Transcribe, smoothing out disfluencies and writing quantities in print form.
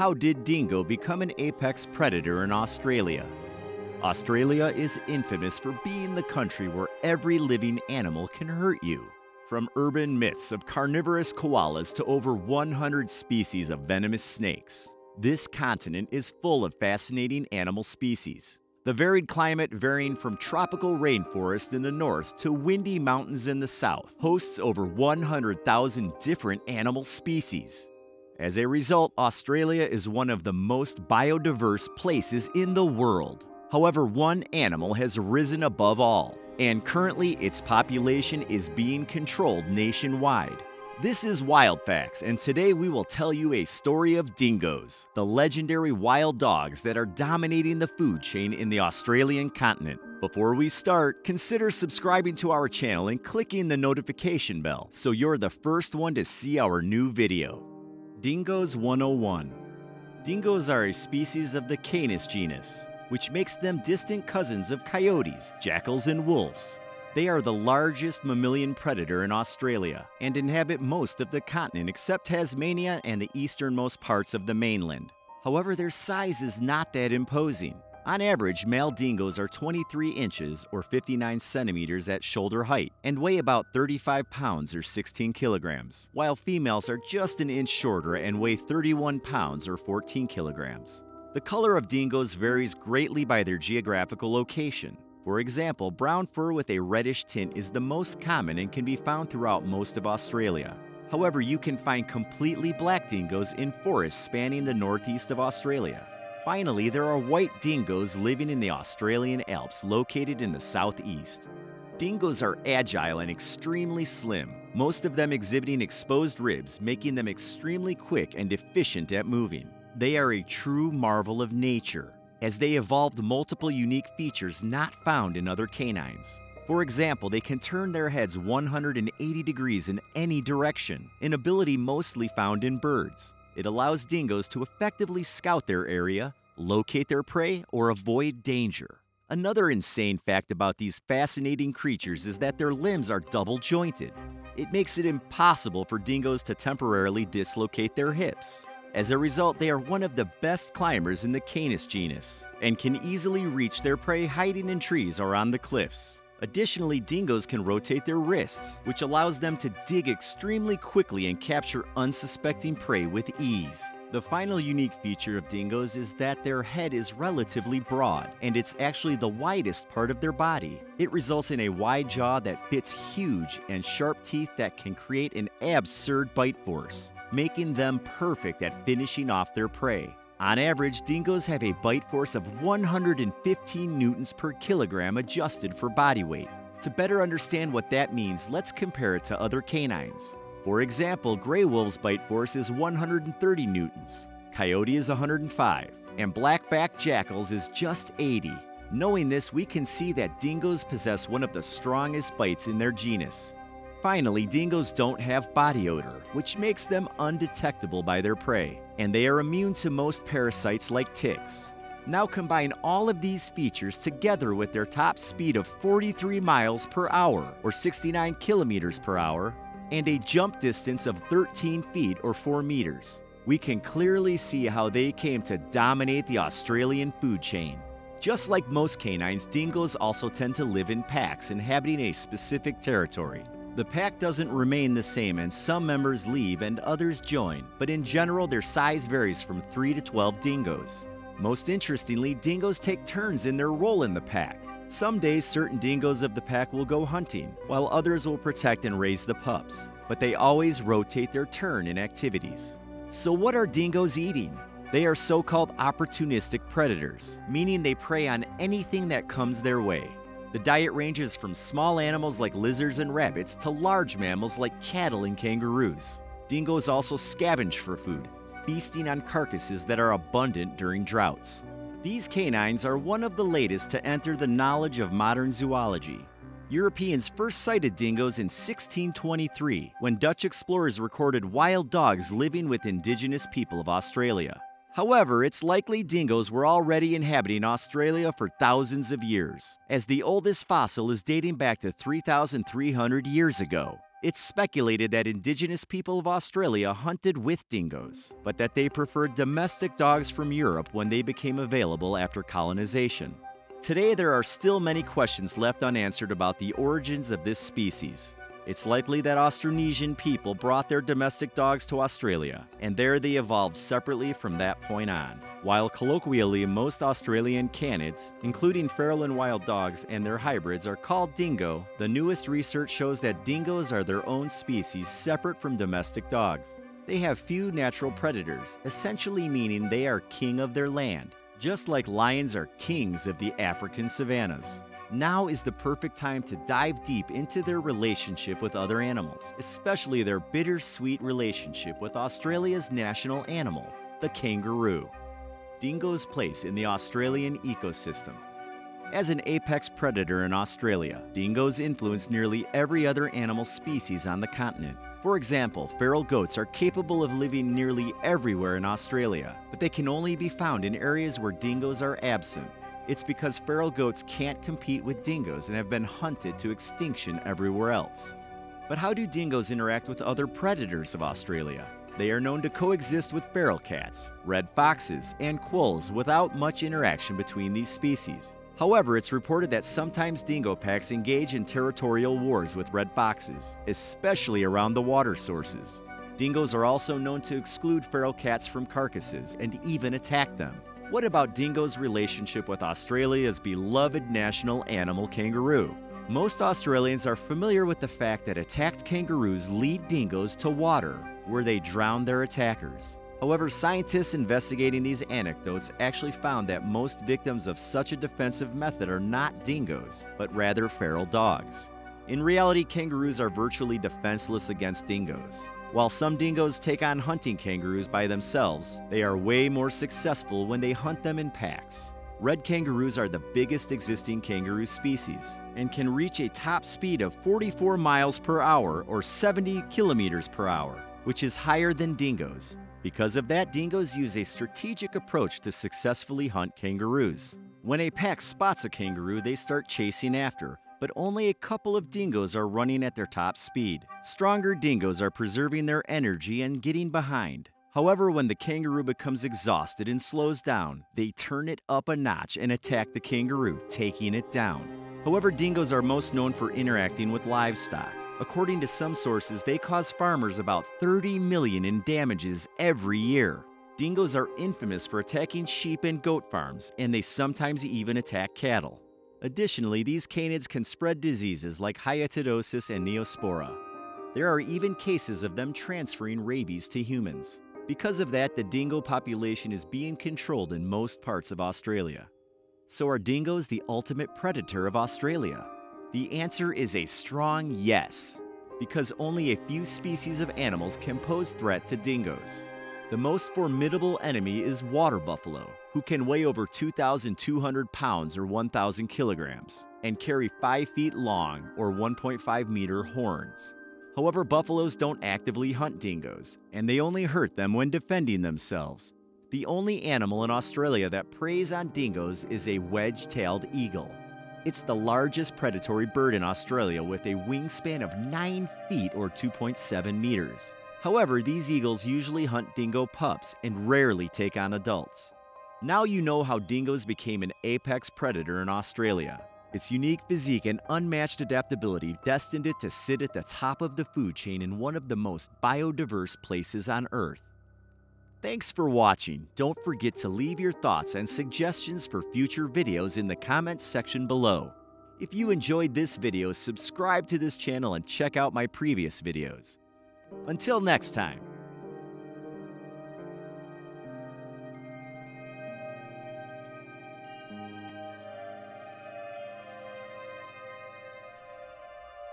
How did dingo become an apex predator in Australia? Australia is infamous for being the country where every living animal can hurt you. From urban myths of carnivorous koalas to over 100 species of venomous snakes, this continent is full of fascinating animal species. The varied climate, varying from tropical rainforest in the north to windy mountains in the south, hosts over 100,000 different animal species. As a result, Australia is one of the most biodiverse places in the world. However, one animal has risen above all, and currently its population is being controlled nationwide. This is Wild Facts, and today we will tell you a story of dingoes, the legendary wild dogs that are dominating the food chain in the Australian continent. Before we start, consider subscribing to our channel and clicking the notification bell so you're the first one to see our new video. Dingoes 101. Dingoes are a species of the Canis genus, which makes them distant cousins of coyotes, jackals, and wolves. They are the largest mammalian predator in Australia and inhabit most of the continent except Tasmania and the easternmost parts of the mainland. However, their size is not that imposing. On average, male dingoes are 23 inches or 59 centimeters at shoulder height and weigh about 35 pounds or 16 kilograms, while females are just an inch shorter and weigh 31 pounds or 14 kilograms. The color of dingoes varies greatly by their geographical location. For example, brown fur with a reddish tint is the most common and can be found throughout most of Australia. However, you can find completely black dingoes in forests spanning the northeast of Australia. Finally, there are white dingoes living in the Australian Alps located in the southeast. Dingoes are agile and extremely slim, most of them exhibiting exposed ribs, making them extremely quick and efficient at moving. They are a true marvel of nature, as they evolved multiple unique features not found in other canines. For example, they can turn their heads 180 degrees in any direction, an ability mostly found in birds. It allows dingoes to effectively scout their area, locate their prey, or avoid danger. Another insane fact about these fascinating creatures is that their limbs are double-jointed. It makes it impossible for dingoes to temporarily dislocate their hips. As a result, they are one of the best climbers in the Canis genus and can easily reach their prey hiding in trees or on the cliffs. Additionally, dingoes can rotate their wrists, which allows them to dig extremely quickly and capture unsuspecting prey with ease. The final unique feature of dingoes is that their head is relatively broad, and it's actually the widest part of their body. It results in a wide jaw that fits huge and sharp teeth that can create an absurd bite force, making them perfect at finishing off their prey. On average, dingoes have a bite force of 115 newtons per kilogram adjusted for body weight. To better understand what that means, let's compare it to other canines. For example, gray wolves' bite force is 130 newtons, coyote is 105, and black-backed jackals is just 80. Knowing this, we can see that dingoes possess one of the strongest bites in their genus. Finally, dingoes don't have body odor, which makes them undetectable by their prey, and they are immune to most parasites like ticks. Now combine all of these features together with their top speed of 43 miles per hour or 69 kilometers per hour and a jump distance of 13 feet or 4 meters. We can clearly see how they came to dominate the Australian food chain. Just like most canines, dingoes also tend to live in packs inhabiting a specific territory. The pack doesn't remain the same, and some members leave and others join, but in general their size varies from 3 to 12 dingoes. Most interestingly, dingoes take turns in their role in the pack. Some days certain dingoes of the pack will go hunting, while others will protect and raise the pups, but they always rotate their turn in activities. So what are dingoes eating? They are so-called opportunistic predators, meaning they prey on anything that comes their way. The diet ranges from small animals like lizards and rabbits to large mammals like cattle and kangaroos. Dingoes also scavenge for food, feasting on carcasses that are abundant during droughts. These canines are one of the latest to enter the knowledge of modern zoology. Europeans first sighted dingoes in 1623 when Dutch explorers recorded wild dogs living with indigenous people of Australia. However, it's likely dingoes were already inhabiting Australia for thousands of years, as the oldest fossil is dating back to 3,300 years ago. It's speculated that indigenous people of Australia hunted with dingoes, but that they preferred domestic dogs from Europe when they became available after colonization. Today, there are still many questions left unanswered about the origins of this species. It's likely that Austronesian people brought their domestic dogs to Australia, and there they evolved separately from that point on. While colloquially, most Australian canids, including feral and wild dogs and their hybrids, are called dingo, the newest research shows that dingoes are their own species separate from domestic dogs. They have few natural predators, essentially meaning they are king of their land, just like lions are kings of the African savannas. Now is the perfect time to dive deep into their relationship with other animals, especially their bittersweet relationship with Australia's national animal, the kangaroo. Dingo's place in the Australian ecosystem. As an apex predator in Australia, dingoes influence nearly every other animal species on the continent. For example, feral goats are capable of living nearly everywhere in Australia, but they can only be found in areas where dingoes are absent. It's because feral goats can't compete with dingoes and have been hunted to extinction everywhere else. But how do dingoes interact with other predators of Australia? They are known to coexist with feral cats, red foxes, and quolls without much interaction between these species. However, it's reported that sometimes dingo packs engage in territorial wars with red foxes, especially around the water sources. Dingoes are also known to exclude feral cats from carcasses and even attack them. What about dingoes' relationship with Australia's beloved national animal, kangaroo? Most Australians are familiar with the fact that attacked kangaroos lead dingoes to water, where they drown their attackers. However, scientists investigating these anecdotes actually found that most victims of such a defensive method are not dingoes, but rather feral dogs. In reality, kangaroos are virtually defenseless against dingoes. While some dingoes take on hunting kangaroos by themselves, they are way more successful when they hunt them in packs. Red kangaroos are the biggest existing kangaroo species and can reach a top speed of 44 miles per hour or 70 kilometers per hour, which is higher than dingoes. Because of that, dingoes use a strategic approach to successfully hunt kangaroos. When a pack spots a kangaroo, they start chasing after, but only a couple of dingoes are running at their top speed. Stronger dingoes are preserving their energy and getting behind. However, when the kangaroo becomes exhausted and slows down, they turn it up a notch and attack the kangaroo, taking it down. However, dingoes are most known for interacting with livestock. According to some sources, they cause farmers about $30 million in damages every year. Dingoes are infamous for attacking sheep and goat farms, and they sometimes even attack cattle. Additionally, these canids can spread diseases like hyatidosis and neospora. There are even cases of them transferring rabies to humans. Because of that, the dingo population is being controlled in most parts of Australia. So are dingoes the ultimate predator of Australia? The answer is a strong yes, because only a few species of animals can pose threat to dingoes. The most formidable enemy is water buffalo, who can weigh over 2,200 pounds or 1,000 kilograms and carry 5 feet long or 1.5 meter horns. However, buffaloes don't actively hunt dingoes, and they only hurt them when defending themselves. The only animal in Australia that preys on dingoes is a wedge-tailed eagle. It's the largest predatory bird in Australia with a wingspan of 9 feet or 2.7 meters. However, these eagles usually hunt dingo pups and rarely take on adults. Now you know how dingoes became an apex predator in Australia. Its unique physique and unmatched adaptability destined it to sit at the top of the food chain in one of the most biodiverse places on Earth. Thanks for watching. Don't forget to leave your thoughts and suggestions for future videos in the comments section below. If you enjoyed this video, subscribe to this channel and check out my previous videos. Until next time.